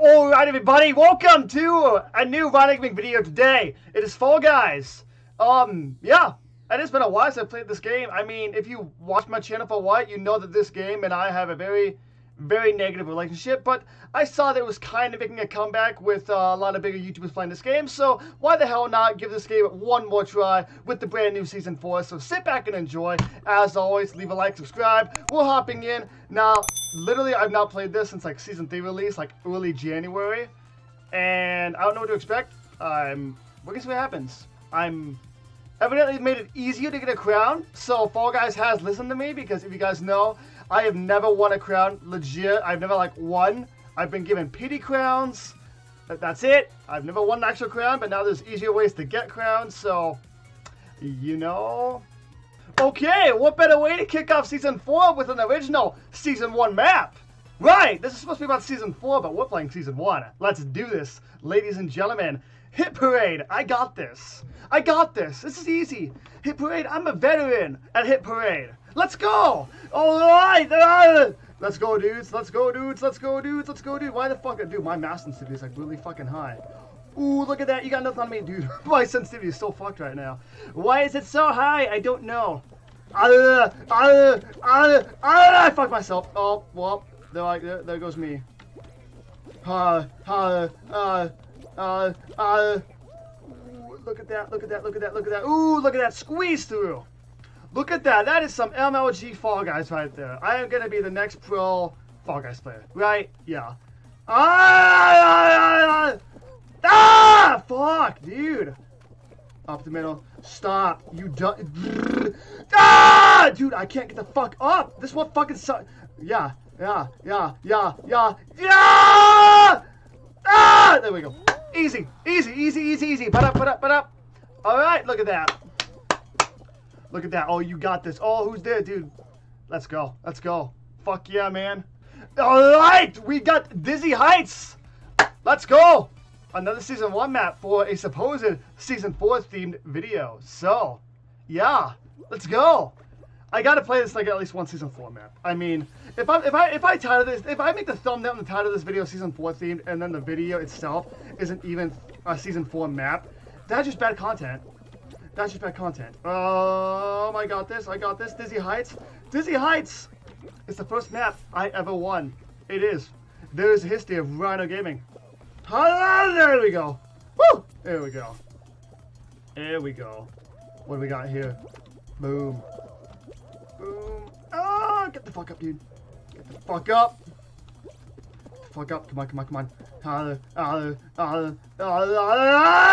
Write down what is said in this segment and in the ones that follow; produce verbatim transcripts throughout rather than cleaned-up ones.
Alright everybody, welcome to a new Rhino Gaming video today. It is Fall Guys. Um, yeah, it has been a while since I've played this game. I mean, if you watch my channel for a while, you know that this game and I have a very, very negative relationship. But I saw that it was kind of making a comeback with uh, a lot of bigger YouTubers playing this game. So why the hell not give this game one more try with the brand new Season four. So sit back and enjoy. As always, leave a like, subscribe. We're hopping in. Now, literally, I've not played this since like Season three release, like early January. And I don't know what to expect. I'm... We're gonna see what happens. I'm... Evidently made it easier to get a crown. So Fall Guys has listened to me because if you guys know, I have never won a crown, legit. I've never like won. I've been given pity crowns. That's it. I've never won an actual crown, but now there's easier ways to get crowns. So, you know. Okay, what better way to kick off Season four with an original Season one map? Right, this is supposed to be about Season four, but we're playing Season one. Let's do this, ladies and gentlemen. Hit Parade, I got this. I got this, this is easy. Hit Parade, I'm a veteran at Hit Parade. Let's go! All right! Let's go, dudes, let's go, dudes, let's go, dudes, let's go, dude. Why the fuck? Dude, my mouse sensitivity is like really fucking high. Ooh, look at that, you got nothing on me, dude. My sensitivity is so fucked right now. Why is it so high? I don't know. Uh, uh, uh, I fucked myself. Oh, well, there, there, there goes me. Uh, uh, uh, uh, uh. Ooh, look at that, look at that, look at that, look at that. Ooh, look at that, squeeze through. Look at that, that is some M L G Fall Guys right there. I am gonna be the next pro Fall Guys player, right? Yeah. Ah! Uh, Ah! Fuck, dude. Up the middle. Stop. You done. Ah! Dude, I can't get the fuck up. This one fucking sucks. Yeah. Yeah. Yeah. Yeah. Yeah. Yeah! Ah! There we go. Easy. Easy. Easy. Easy. Easy. Put up. Put up. Put up. All right. Look at that. Look at that. Oh, you got this. Oh, who's there, dude? Let's go. Let's go. Fuck yeah, man. All right. We got Dizzy Heights. Let's go. Another Season one map for a supposed Season four themed video. So, yeah, let's go. I gotta play this like at least one Season four map. I mean, if I if I if I title this, if I make the thumbnail and the title of this video Season four themed, and then the video itself isn't even a Season four map, that's just bad content. That's just bad content. Um, I got this. I got this. Dizzy Heights. Dizzy Heights. It's the first map I ever won. It is. There is a history of Rhino Gaming. Hello, there we go. Woo! There we go. There we go. What do we got here? Boom. Boom. Ah! Get the fuck up, dude. Get the fuck up. Get the fuck up. Come on, come on, come on. Ah, ah, ah, ah,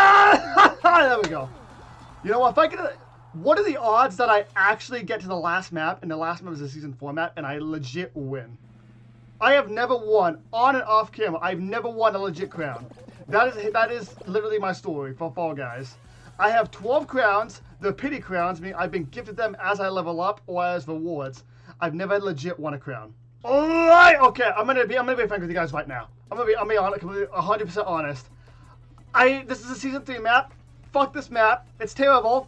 ah, ah. There we go. You know what? If I could, what are the odds that I actually get to the last map and the last map is a Season four map and I legit win? I have never won, on and off camera, I've never won a legit crown. That is that is literally my story for Fall Guys. I have twelve crowns, they're pity crowns, meaning I've been gifted them as I level up or as rewards. I've never legit won a crown. Alright, okay, I'm gonna be I'm gonna be frank with you guys right now. I'm gonna be I'm gonna be honest, one hundred percent honest. I this is a Season three map. Fuck this map, it's terrible.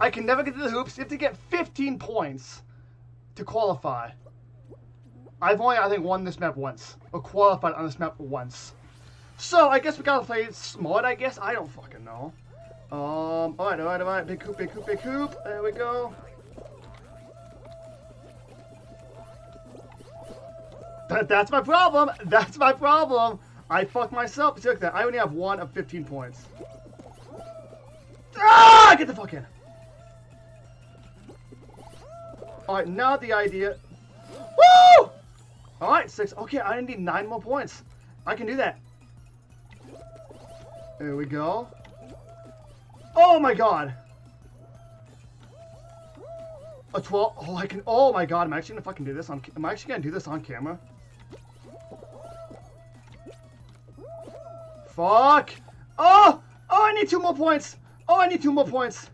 I can never get to the hoops. You have to get fifteen points to qualify. I've only, I think, won this map once. Or qualified on this map once. So, I guess we gotta play smart, I guess. I don't fucking know. Um, alright, alright, alright. Big hoop, big hoop, big hoop. There we go. But that's my problem. That's my problem. I fucked myself. See, look at that. I only have one of fifteen points. Ah! Get the fuck in. Alright, now the idea... Woo! Alright, six. Okay, I need nine more points. I can do that. There we go. Oh my god. A twelve. Oh, I can. Oh my god. Am I actually gonna fucking do this on? Am I actually gonna do this on camera? Fuck. Oh. Oh, I need two more points. Oh, I need two more points.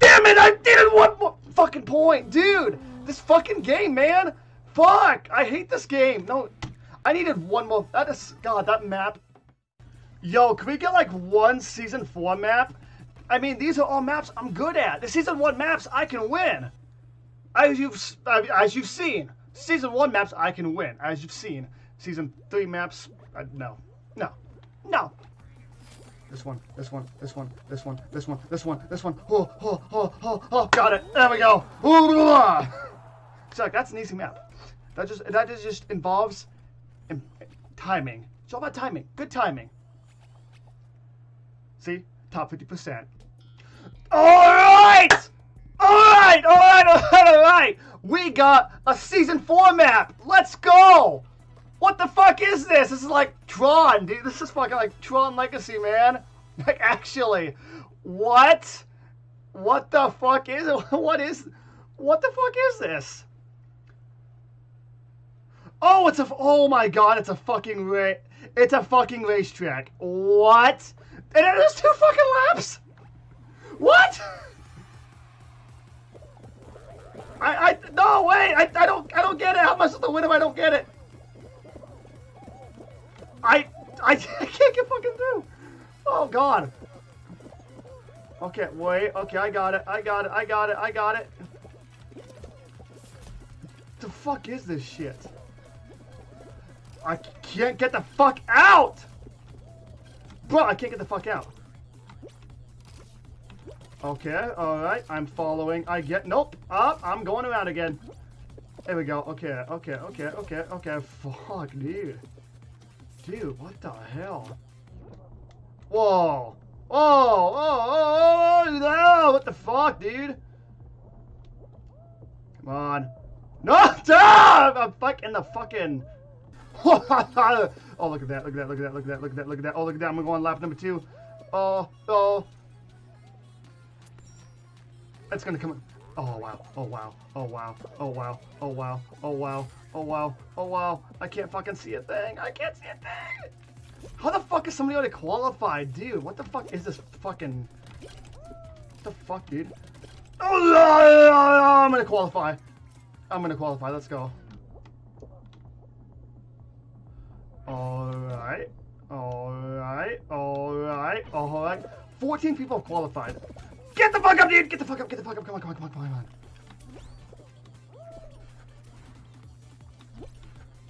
Damn it! I needed one more fucking point, dude. This fucking game, man! Fuck! I hate this game! No, I needed one more. That is... God, that map. Yo, can we get like one Season four map? I mean, these are all maps I'm good at. The Season one maps, I can win! As you've, as you've seen. Season one maps I can win, as you've seen. Season three maps, uh, no, no, no. This one, this one, this one, this one, this one, this one, this one. Oh, oh, oh, oh, oh! Got it. There we go. So like, that's an easy map. That just that is just involves in, timing. It's all about timing. Good timing. See, top fifty percent. All right. All right, all right, all right, all right. We got a season four map. Let's go. What the fuck is this? This is like Tron, dude. This is fucking like Tron Legacy, man. Like, actually, what? What the fuck is it? What is, what the fuck is this? Oh, it's a, oh my God, it's a fucking, ra it's a fucking racetrack. What? And there's two fucking laps? What? I, I, no, wait, I, I don't, I don't get it. How am I supposed to win if I don't get it? I, I, I can't get fucking through. Oh, God. Okay, wait, okay, I got it, I got it, I got it, I got it. What the fuck is this shit? I can't get the fuck out! Bro, I can't get the fuck out. Okay, alright, I'm following, I get, nope, up, I'm going around again. There we go, okay, okay, okay, okay, okay, fuck, dude. Dude, what the hell? Whoa, oh, oh, oh, oh, no, what the fuck, dude? Come on. No, stop! I'm fucking the fucking... Oh, look at that, look at that, look at that, look at that, look at that, look at that, oh, look at that, I'm gonna go on lap number two. Oh, oh. It's gonna come. Oh wow. Oh wow. Oh wow. Oh wow. Oh wow. Oh wow. Oh wow. Oh wow. I can't fucking see a thing. I can't see a thing. How the fuck is somebody already qualified, dude? What the fuck is this fucking? What the fuck, dude? Oh, I'm gonna qualify. I'm gonna qualify. Let's go. All right. All right. All right. All right. fourteen people have qualified. Get the fuck up, dude! Get the fuck up, get the fuck up, come on, come on, come on, come on.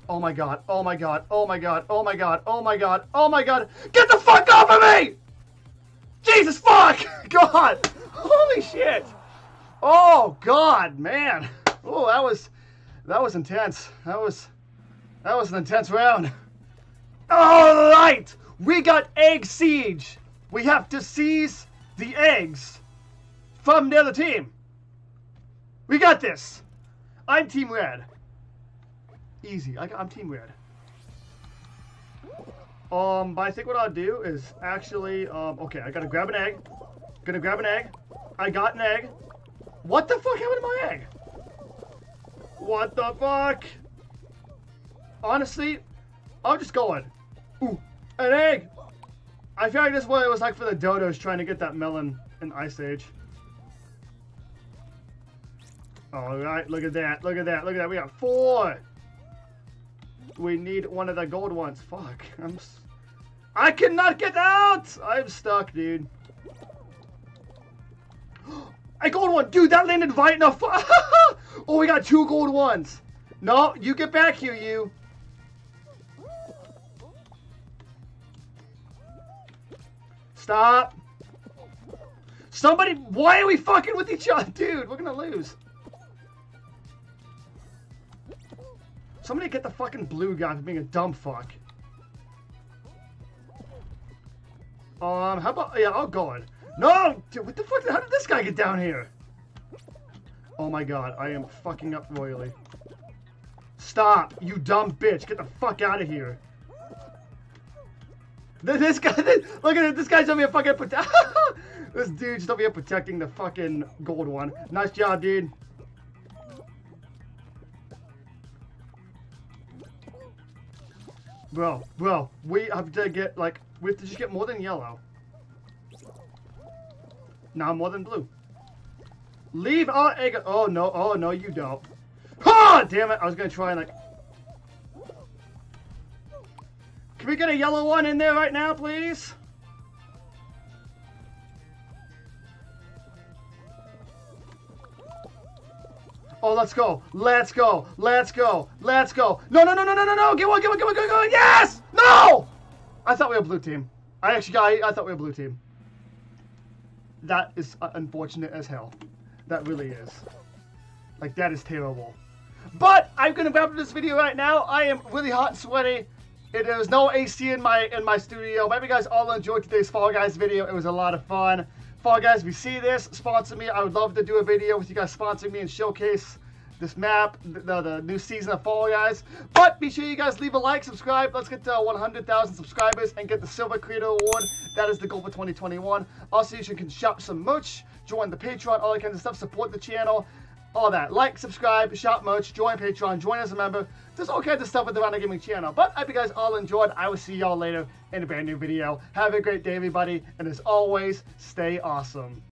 Oh my God, oh my God, oh my God, oh my God, oh my God, oh my God. Get the fuck off of me! Jesus fuck! God! Holy shit! Oh God, man. Oh, that was, that was intense. That was, that was an intense round. All right! We got Egg Siege. We have to seize the eggs from the other team. We got this. I'm Team Red. Easy. I got, I'm Team Red. Um, but I think what I'll do is actually, um, okay, I gotta grab an egg. Gonna grab an egg. I got an egg. What the fuck happened to my egg? What the fuck? Honestly, I'm just going. Ooh, an egg. I feel like this is what it was like for the dodos trying to get that melon in Ice Age. All right, look at that, look at that, look at that. We got four. We need one of the gold ones. Fuck, I'm, s I cannot get out. I'm stuck, dude. I gold one, dude. That landed right in the. Oh, we got two gold ones. No, you get back here, you. Stop. Somebody, why are we fucking with each other? Dude, we're gonna lose. Somebody get the fucking blue guy for being a dumb fuck. Um, how about, yeah, I'll go in. No, dude, what the fuck, how did this guy get down here? Oh my God, I am fucking up royally. Stop, you dumb bitch, get the fuck out of here. This guy, this, look at it, this guy's over here fucking protect. This dude's over here protecting the fucking gold one. Nice job, dude. Bro, bro, we have to get, like, we have to just get more than yellow. Now more than blue. Leave our egg. Oh, no, oh, no, you don't. Ha! Damn it, I was gonna try and, like, can we get a yellow one in there right now, please? Oh, let's go. Let's go. Let's go. Let's go. No, no, no, no, no, no, no. Get one, get one, get one, get one. Yes! No! I thought we were blue team. I actually got I thought we were blue team. That is unfortunate as hell. That really is. Like, that is terrible. But I'm going to wrap up this video right now. I am really hot and sweaty. It, there was no A C in my in my studio. But you guys all enjoyed today's Fall Guys video. It was a lot of fun. Fall Guys, if you see this, sponsor me. I would love to do a video with you guys sponsoring me and showcase this map, the, the, the new season of Fall Guys. But be sure you guys leave a like, subscribe. Let's get to one hundred thousand subscribers and get the Silver Creator Award. That is the goal for twenty twenty-one. Also, you can shop some merch, join the Patreon, all that kind of stuff, support the channel. All that. Like, subscribe, shop merch, join Patreon, join as a member. There's all kinds of stuff with the Rhino Gaming channel. But I hope you guys all enjoyed. I will see y'all later in a brand new video. Have a great day, everybody. And as always, stay awesome.